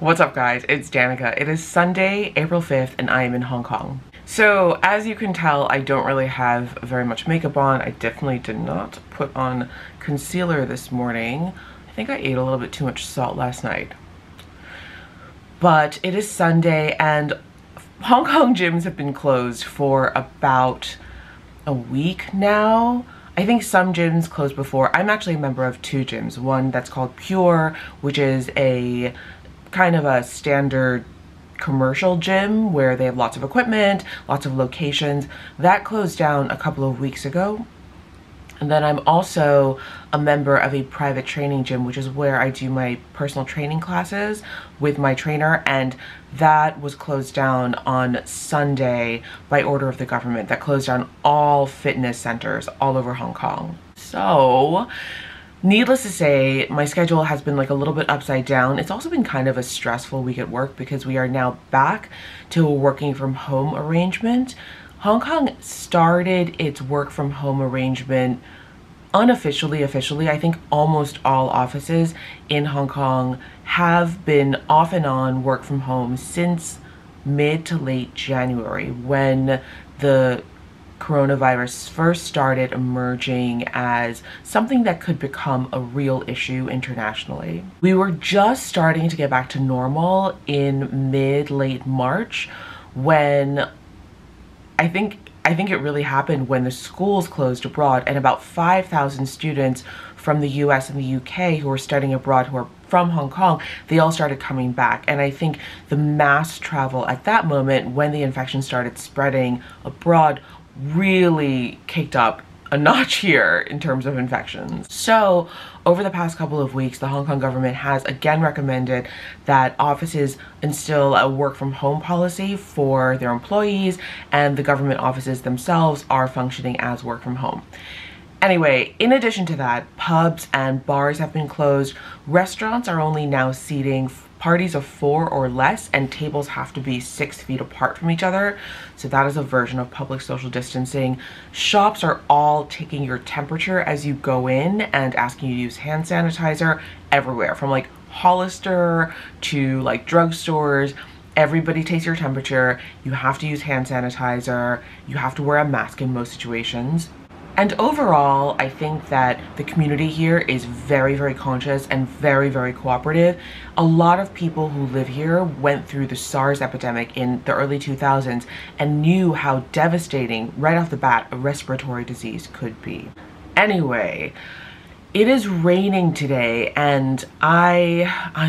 What's up guys, it's Danica. It is Sunday, April 5th, and I am in Hong Kong. So as you can tell, I don't really have very much makeup on. I definitely did not put on concealer this morning. I think I ate a little bit too much salt last night. But it is Sunday and Hong Kong gyms have been closed for about a week now. I think some gyms closed before. I'm actually a member of two gyms. One that's called Pure, which is a kind of a standard commercial gym where they have lots of equipment, lots of locations. That closed down a couple of weeks ago. And then I'm also a member of a private training gym, which is where I do my personal training classes with my trainer, and that was closed down on Sunday by order of the government. That closed down all fitness centers all over Hong Kong. So needless to say, my schedule has been like a little bit upside down. It's also been kind of a stressful week at work because we are now back to a working from home arrangement. Hong Kong started its work from home arrangement unofficially, officially. I think almost all offices in Hong Kong have been off and on work from home since mid to late January, when the coronavirus first started emerging as something that could become a real issue internationally. We were just starting to get back to normal in mid-late March when I think it really happened when the schools closed abroad, and about 5,000 students from the US and the UK who were studying abroad, who are from Hong Kong, they all started coming back. And I think the mass travel at that moment, when the infection started spreading abroad, really kicked up a notch here in terms of infections. So over the past couple of weeks, the Hong Kong government has again recommended that offices instill a work from home policy for their employees, and the government offices themselves are functioning as work from home. Anyway, in addition to that, pubs and bars have been closed. Restaurants are only now seating parties of four or less, and tables have to be 6 feet apart from each other. So that is a version of public social distancing. Shops are all taking your temperature as you go in and asking you to use hand sanitizer everywhere, from like Hollister to like drugstores. Everybody takes your temperature. You have to use hand sanitizer. You have to wear a mask in most situations. And overall, I think that the community here is very, very conscious and very, very cooperative. A lot of people who live here went through the SARS epidemic in the early 2000s and knew how devastating, right off the bat, a respiratory disease could be. Anyway, it is raining today, and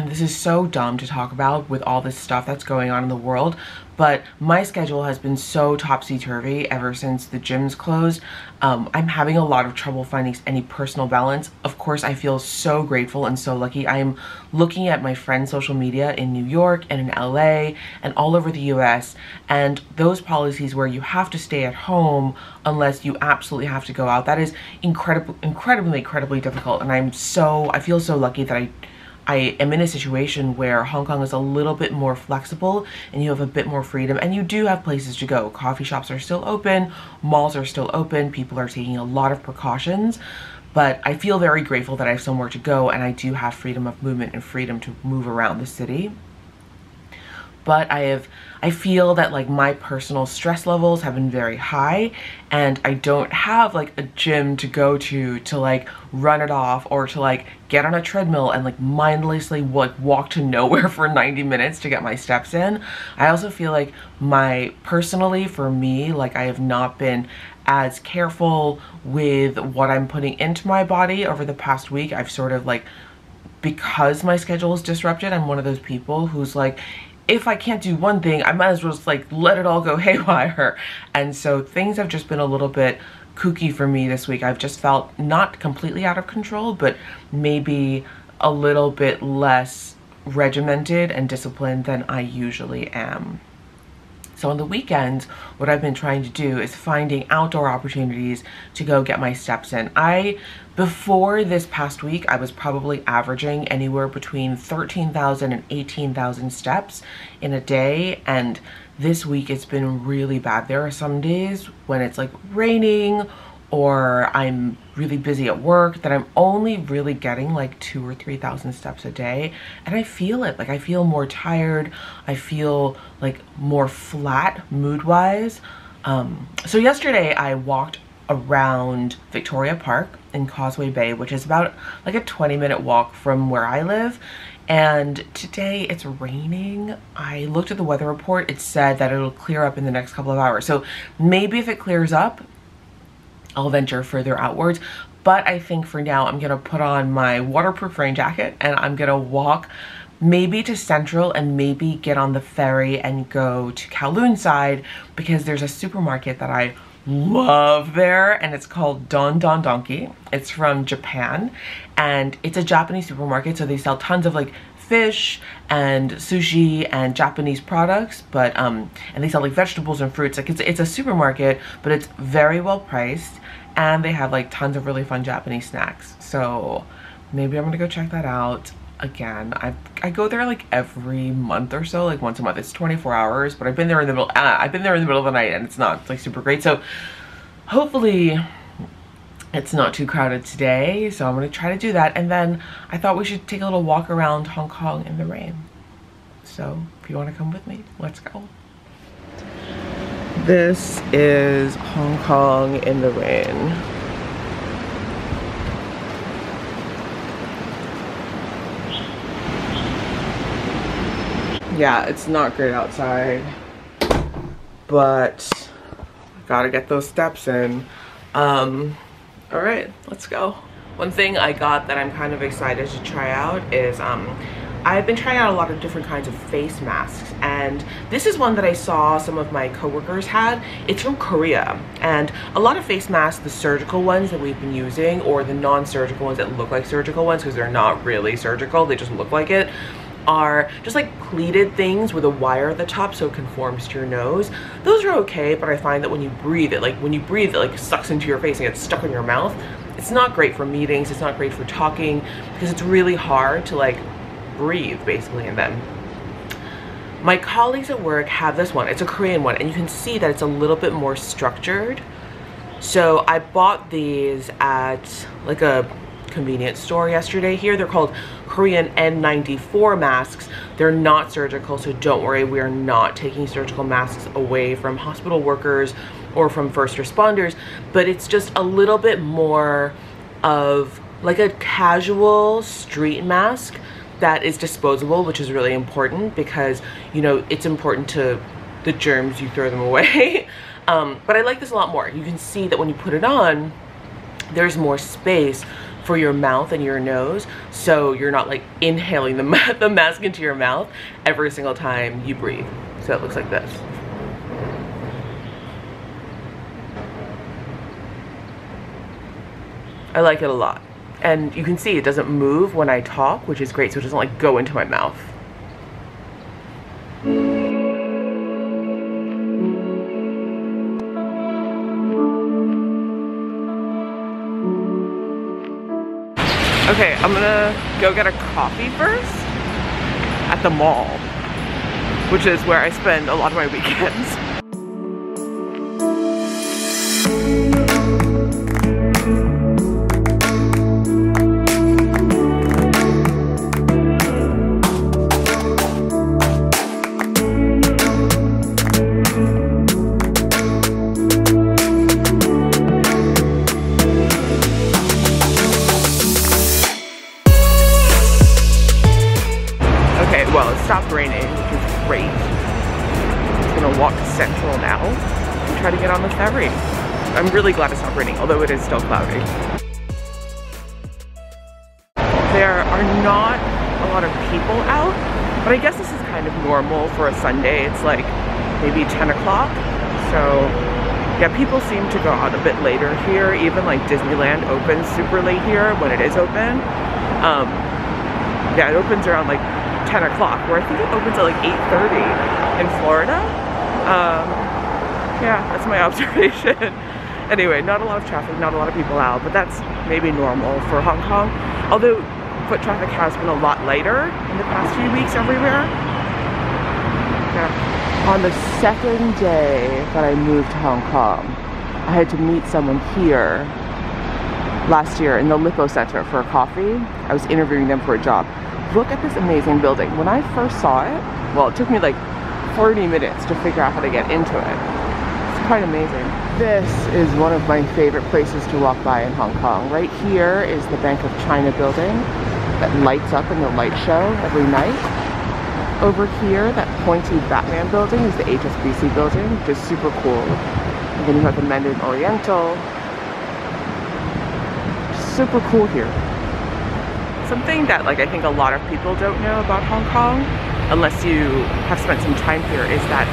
this is so dumb to talk about with all this stuff that's going on in the world, but my schedule has been so topsy-turvy ever since the gyms closed. I'm having a lot of trouble finding any personal balance. Of course, I feel so grateful and so lucky. I'm looking at my friends' social media in New York and in LA and all over the US, and those policies where you have to stay at home unless you absolutely have to go out, that is incredibly difficult. And I feel so lucky that I am in a situation where Hong Kong is a little bit more flexible and you have a bit more freedom, and you do have places to go. Coffee shops are still open, malls are still open, people are taking a lot of precautions, but I feel very grateful that I have somewhere to go and I do have freedom of movement and freedom to move around the city. But I feel that like my personal stress levels have been very high, and I don't have like a gym to go to like run it off, or to like get on a treadmill and like mindlessly walk to nowhere for 90 minutes to get my steps in. I also feel like personally for me, like I have not been as careful with what I'm putting into my body over the past week. I've sort of like, because my schedule is disrupted, I'm one of those people who's like, if I can't do one thing, I might as well just like let it all go haywire. And so things have just been a little bit kooky for me this week. I've just felt not completely out of control, but maybe a little bit less regimented and disciplined than I usually am. So on the weekends, what I've been trying to do is finding outdoor opportunities to go get my steps in. Before this past week, I was probably averaging anywhere between 13,000 and 18,000 steps in a day, and this week it's been really bad. There are some days when it's like raining or I'm really busy at work, that I'm only really getting like 2,000 or 3,000 steps a day. And I feel it. Like, I feel more tired. I feel like more flat mood-wise. So yesterday I walked around Victoria Park in Causeway Bay, which is about like a 20-minute walk from where I live. And today it's raining. I looked at the weather report. It said that it'll clear up in the next couple of hours. So maybe if it clears up, I'll venture further outwards. But I think for now, I'm gonna put on my waterproof rain jacket and I'm gonna walk maybe to Central and maybe get on the ferry and go to Kowloon side, because there's a supermarket that I love there, and it's called Don Don Donki. It's from Japan, and it's a Japanese supermarket, so they sell tons of like fish and sushi and Japanese products, but and they sell like vegetables and fruits. Like, it's a supermarket, but it's very well priced, and they have like tons of really fun Japanese snacks. So maybe I'm gonna go check that out again. I go there like every month or so, like once a month. It's 24 hours, but I've been there in the middle. I've been there in the middle of the night, and it's not like super great. So hopefully it's not too crowded today. So I'm gonna try to do that, and then I thought we should take a little walk around Hong Kong in the rain. So if you want to come with me, let's go. This is Hong Kong in the rain. Yeah, it's not great outside, but gotta get those steps in. All right, let's go. One thing I got that I'm kind of excited to try out is, I've been trying out a lot of different kinds of face masks, and this is one that I saw some of my coworkers had. It's from Korea, and a lot of face masks, the surgical ones that we've been using, or the non-surgical ones that look like surgical ones because they're not really surgical, they just look like it, are just like pleated things with a wire at the top so it conforms to your nose. Those are okay, but I find that when you breathe, it like sucks into your face and gets stuck in your mouth. It's not great for meetings, it's not great for talking, because it's really hard to like breathe basically in them. My colleagues at work have this one. It's a Korean one, and you can see that it's a little bit more structured. So I bought these at like a convenience store yesterday here. They're called Korean N94 masks. They're not surgical, so don't worry, we are not taking surgical masks away from hospital workers or from first responders, but it's just a little bit more of like a casual street mask that is disposable, which is really important because, you know, it's important to the germs, you throw them away. But I like this a lot more. You can see that when you put it on, there's more space for your mouth and your nose, so you're not like inhaling the mask into your mouth every single time you breathe. So it looks like this. I like it a lot. And you can see it doesn't move when I talk, which is great, so it doesn't like go into my mouth. Okay, I'm gonna go get a coffee first at the mall, which is where I spend a lot of my weekends. Stopped raining, which is great. I'm just gonna walk to Central now and try to get on the ferry. I'm really glad it stopped raining, although it is still cloudy. There are not a lot of people out, but I guess this is kind of normal for a Sunday. It's like maybe 10 o'clock. So yeah, people seem to go out a bit later here. Even like Disneyland opens super late here when it is open. Yeah, it opens around like 10 o'clock, where I think it opens at like 8:30 in Florida. Yeah, that's my observation. Anyway, not a lot of traffic, not a lot of people out, but that's maybe normal for Hong Kong. Although foot traffic has been a lot lighter in the past few weeks everywhere. Yeah. On the second day that I moved to Hong Kong, I had to meet someone here last year in the Lippo Center for a coffee. I was interviewing them for a job. Look at this amazing building. When I first saw it, well, it took me like 40 minutes to figure out how to get into it. It's quite amazing. This is one of my favorite places to walk by in Hong Kong. Right here is the Bank of China building that lights up in the light show every night. Over here, that pointy Batman building is the HSBC building, which is super cool. And then you have the Mandarin Oriental. Super cool here. Something that, like, I think a lot of people don't know about Hong Kong, unless you have spent some time here, is that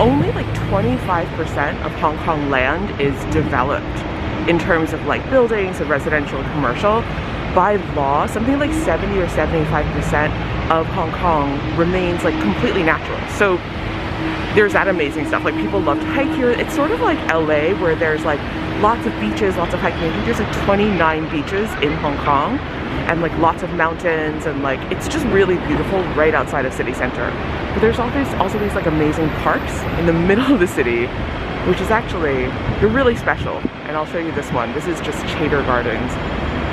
only like 25% of Hong Kong land is developed in terms of like buildings and residential and commercial. By law, something like 70 or 75% of Hong Kong remains like completely natural. So there's that amazing stuff. Like, people love to hike here. It's sort of like LA, where there's like lots of beaches, lots of hiking. I think there's like 29 beaches in Hong Kong, and like lots of mountains, and like it's just really beautiful right outside of city center. But there's also these like amazing parks in the middle of the city, which is actually, they're really special. And I'll show you this one. This is just Chater Gardens.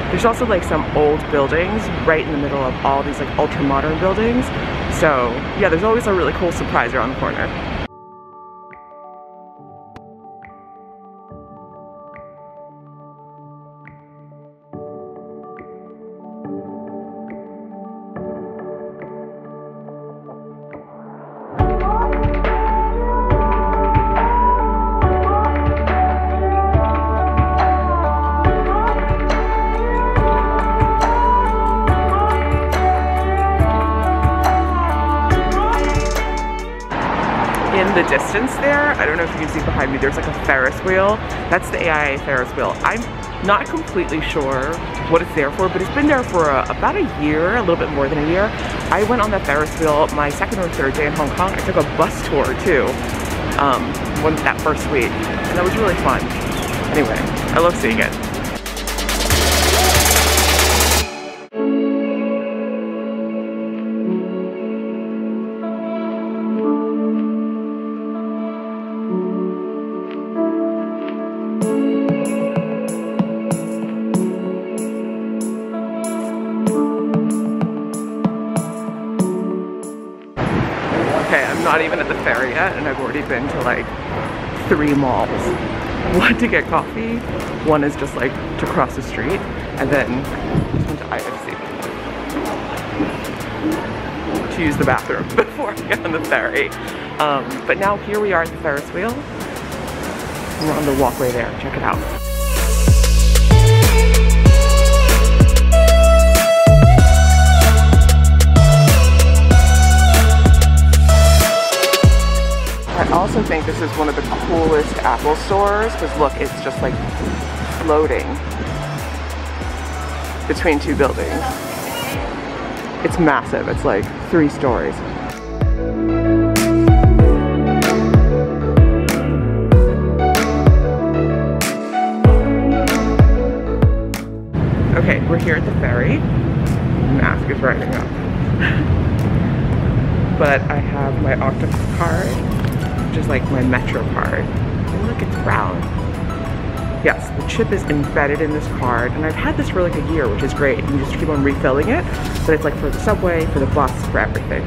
There's also like some old buildings right in the middle of all these like ultra modern buildings. So yeah, there's always a really cool surprise around the corner. The distance there, I don't know if you can see behind me, there's like a Ferris wheel. That's the AIA Ferris wheel. I'm not completely sure what it's there for, but it's been there for about a year, a little bit more than a year. I went on that Ferris wheel my second or third day in Hong Kong. I took a bus tour too, that first week, and that was really fun. Anyway, I love seeing it. Not even at the ferry yet, and I've already been to like 3 malls. One to get coffee, one is just like to cross the street, and then just went to IFC to use the bathroom before I get on the ferry. But now here we are at the Ferris wheel. We're on the walkway there. Check it out. I also think this is one of the coolest Apple stores, because look, it's just like floating between 2 buildings. It's massive, it's like 3 stories. Okay, we're here at the ferry. The mask is riding up. But I have my Octopus card, which is like my Metro card. And look, it's brown. Yes, the chip is embedded in this card, and I've had this for like a year, which is great. You just keep on refilling it, but it's like for the subway, for the bus, for everything.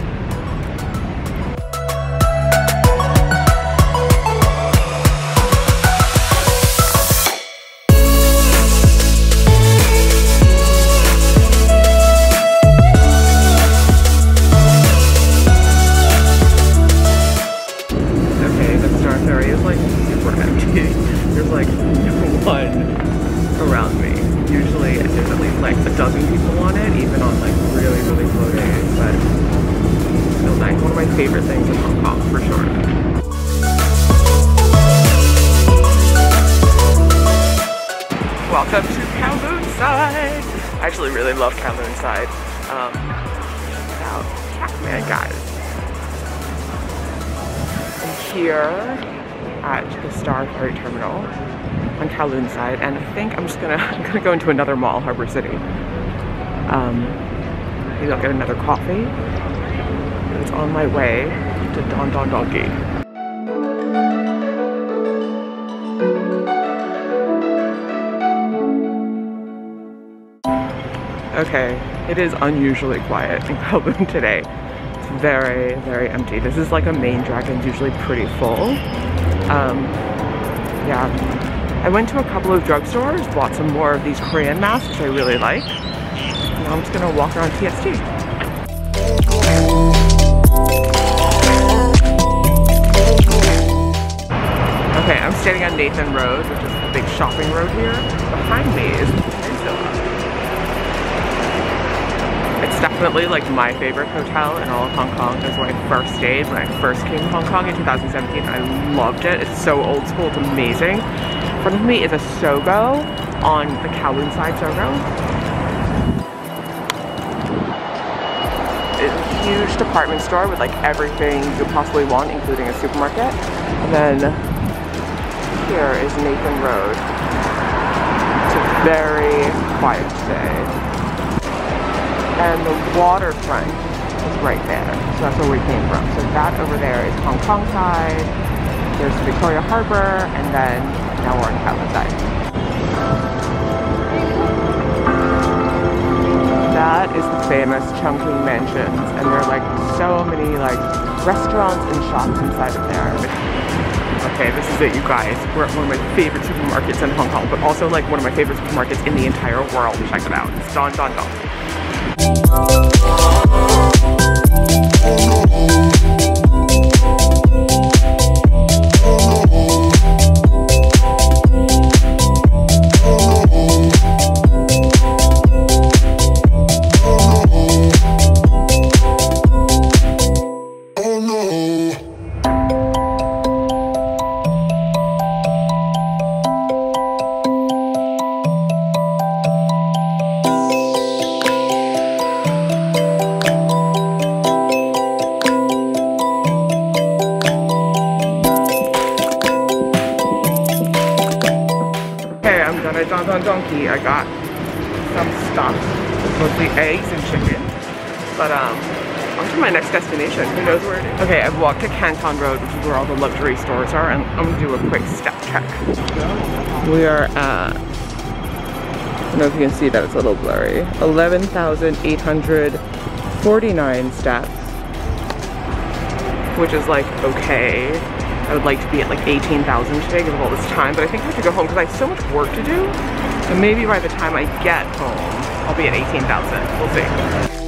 Favorite things in Hong Kong, for sure. Welcome to Kowloon side! I actually really love Kowloon side. About Pac-Man guys. I'm here at the Star Ferry Terminal on Kowloon side, and I think I'm gonna go into another mall, Harbor City. Maybe I'll get another coffee. It's on my way to Don Don Donki. Okay, it is unusually quiet in Kowloon today. It's very, very empty. This is like a main drag and it's usually pretty full. Yeah. I went to a couple of drugstores, bought some more of these Korean masks, which I really like. Now I'm just gonna walk around TST. Okay, I'm standing on Nathan Road, which is the big shopping road here. Behind me is the Peninsula. It's definitely like my favorite hotel in all of Hong Kong. It was when I first stayed, when I first came to Hong Kong in 2017. I loved it. It's so old school, it's amazing. In front of me is a Sogo on the Kowloon side, Sogo. Huge department store with like everything you could possibly want, including a supermarket. And then here is Nathan Road. It's very quiet today. And the waterfront is right there. So that's where we came from. So that over there is Hong Kong side. There's Victoria Harbour, and then now we're on Kowloon side. That is the famous Chungking Mansions, and there are like so many like restaurants and shops inside of there. Okay, this is it, you guys. We're at one of my favorite supermarkets in Hong Kong, but also like one of my favorite supermarkets in the entire world. Check it out. It's Don Don Donki. Don Don Donki, I got some stuff, mostly eggs and chicken, but on to my next destination, who knows where it is. Okay, I've walked to Canton Road, which is where all the luxury stores are, and I'm gonna do a quick step check. We are at, I don't know if you can see that, it's a little blurry, 11,849 steps, which is like okay. I would like to be at like 18,000 today because of all this time, but I think I have to go home because I have so much work to do. So maybe by the time I get home, I'll be at 18,000. We'll see.